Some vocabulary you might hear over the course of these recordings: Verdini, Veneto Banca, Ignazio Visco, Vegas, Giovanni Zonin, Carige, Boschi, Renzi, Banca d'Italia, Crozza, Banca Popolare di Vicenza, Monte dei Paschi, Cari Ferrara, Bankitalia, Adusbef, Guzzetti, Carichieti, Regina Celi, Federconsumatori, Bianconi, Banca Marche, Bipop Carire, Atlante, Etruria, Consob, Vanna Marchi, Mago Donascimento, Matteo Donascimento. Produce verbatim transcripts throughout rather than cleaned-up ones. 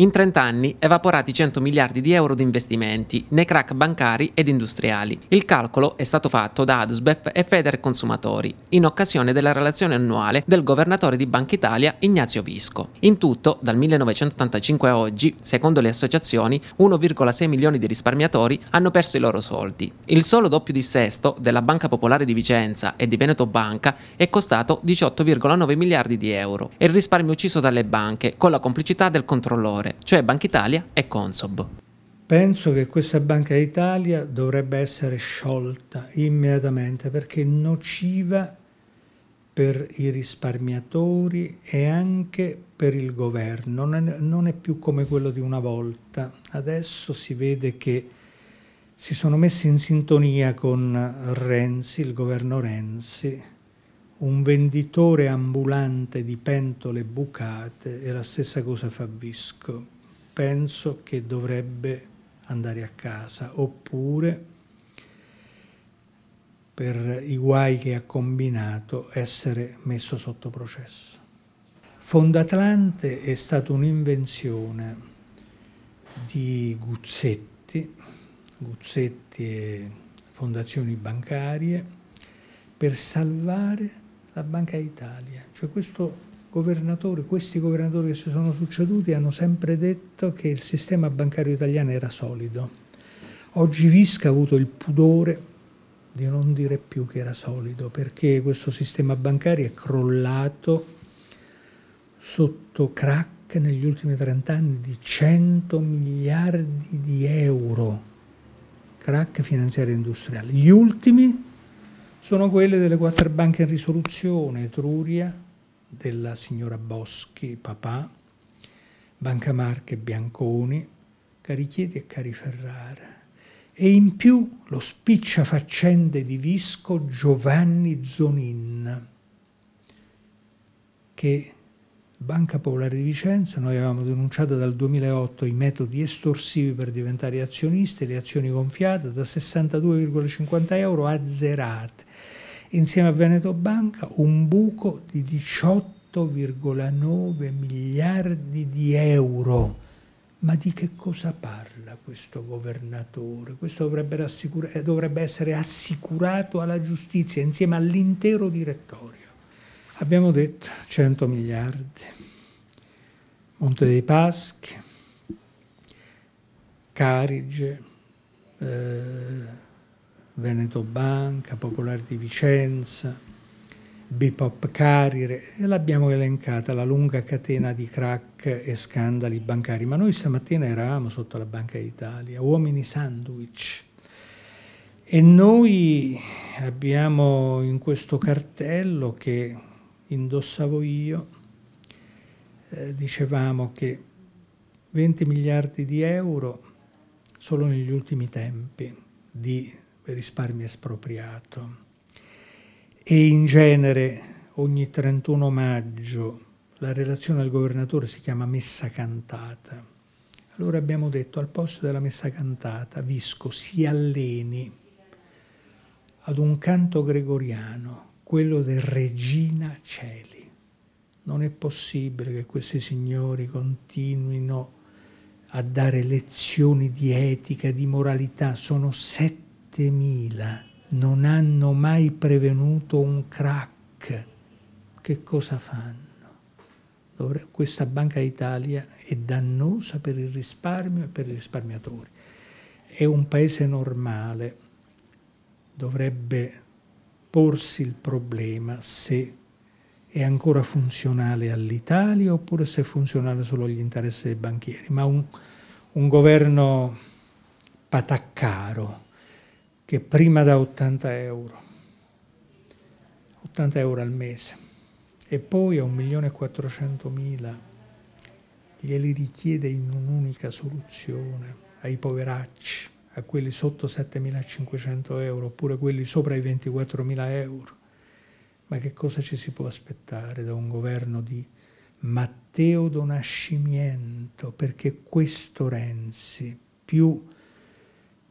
In trenta anni evaporati cento miliardi di euro di investimenti nei crack bancari ed industriali. Il calcolo è stato fatto da Adusbef e Federconsumatori in occasione della relazione annuale del governatore di Bankitalia Ignazio Visco. In tutto, dal millenovecentottantacinque a oggi, secondo le associazioni, uno virgola sei milioni di risparmiatori hanno perso i loro soldi. Il solo doppio dissesto della Banca Popolare di Vicenza e di Veneto Banca è costato diciotto virgola nove miliardi di euro e il risparmio ucciso dalle banche con la complicità del controllore, cioè Bankitalia e Consob. Penso che questa Banca d'Italia dovrebbe essere sciolta immediatamente perché è nociva per i risparmiatori e anche per il governo. Non è, non è più come quello di una volta. Adesso si vede che si sono messi in sintonia con Renzi, il governo Renzi, un venditore ambulante di pentole bucate, e la stessa cosa fa Visco. Penso che dovrebbe andare a casa, oppure per i guai che ha combinato essere messo sotto processo. Fonda Atlante è stata un'invenzione di Guzzetti, Guzzetti e fondazioni bancarie, per salvare la Banca d'Italia. Cioè questo governatore, questi governatori che si sono succeduti hanno sempre detto che il sistema bancario italiano era solido. Oggi Visco ha avuto il pudore di non dire più che era solido, perché questo sistema bancario è crollato sotto crack negli ultimi trent'anni di cento miliardi di euro, crack finanziari e industriali. Gli ultimi sono quelli delle quattro banche in risoluzione: Etruria, della signora Boschi, papà, Banca Marche, Bianconi, Carichieti e Cari Ferrara. E in più lo spicciafaccende di Visco Giovanni Zonin, che Banca Popolare di Vicenza, noi avevamo denunciato dal duemilaotto i metodi estorsivi per diventare azionisti, le azioni gonfiate da sessantadue virgola cinquanta euro a zerate, insieme a Veneto Banca un buco di diciotto virgola nove miliardi di euro. Ma di che cosa parla questo governatore? Questo dovrebbe, dovrebbe essere assicurato alla giustizia insieme all'intero direttorio. Abbiamo detto cento miliardi, Monte dei Paschi, Carige, eh, Veneto Banca, Popolare di Vicenza, Bipop Carire, e l'abbiamo elencata la lunga catena di crack e scandali bancari. Ma noi stamattina eravamo sotto la Banca d'Italia, uomini sandwich, e noi abbiamo in questo cartello che indossavo io, eh, dicevamo che venti miliardi di euro solo negli ultimi tempi di risparmio espropriato. E in genere ogni trentuno maggio la relazione del governatore si chiama messa cantata. Allora abbiamo detto, al posto della messa cantata, Visco si alleni ad un canto gregoriano, quello del Regina Celi. Non è possibile che questi signori continuino a dare lezioni di etica, di moralità. Sono settemila. Non hanno mai prevenuto un crack. Che cosa fanno? Dovre- questa Banca d'Italia è dannosa per il risparmio e per i risparmiatori. È un paese normale, dovrebbe porsi il problema se è ancora funzionale all'Italia oppure se è funzionale solo agli interessi dei banchieri. Ma un, un governo pataccaro, che prima da ottanta euro, ottanta euro al mese, e poi a un milione e quattrocentomila glieli richiede in un'unica soluzione ai poveracci, a quelli sotto settemilacinquecento euro, oppure quelli sopra i ventiquattromila euro. Ma che cosa ci si può aspettare da un governo di Matteo Donascimento? Perché questo Renzi, più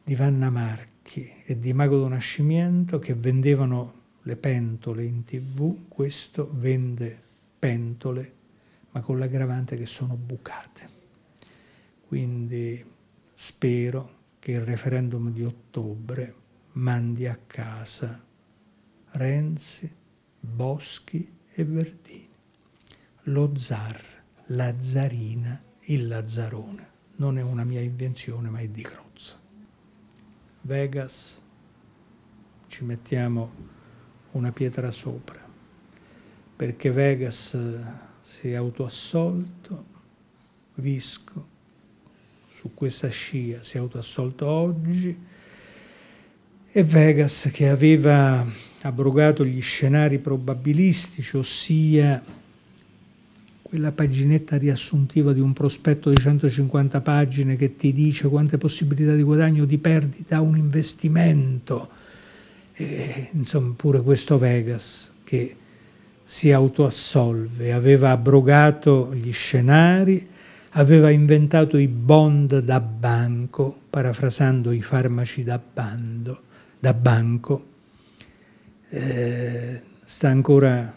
di Vanna Marchi e di Mago Donascimento, che vendevano le pentole in tv, questo vende pentole ma con l'aggravante che sono bucate. Quindi spero che il referendum di ottobre mandi a casa Renzi, Boschi e Verdini. Lo zar, la zarina, il lazzarone. Non è una mia invenzione, ma è di Crozza. Vegas, ci mettiamo una pietra sopra, perché Vegas si è autoassolto, Visco su questa scia si è autoassolto oggi, e Vegas, che aveva abrogato gli scenari probabilistici, ossia quella paginetta riassuntiva di un prospetto di centocinquanta pagine che ti dice quante possibilità di guadagno o di perdita ha un investimento, e, insomma, pure questo Vegas che si autoassolve, aveva abrogato gli scenari, aveva inventato i bond da banco, parafrasando i farmaci da bando, da banco, eh, sta ancora,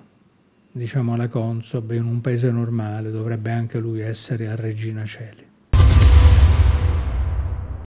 diciamo, alla Consob, in un paese normale, dovrebbe anche lui essere a Regina Celi.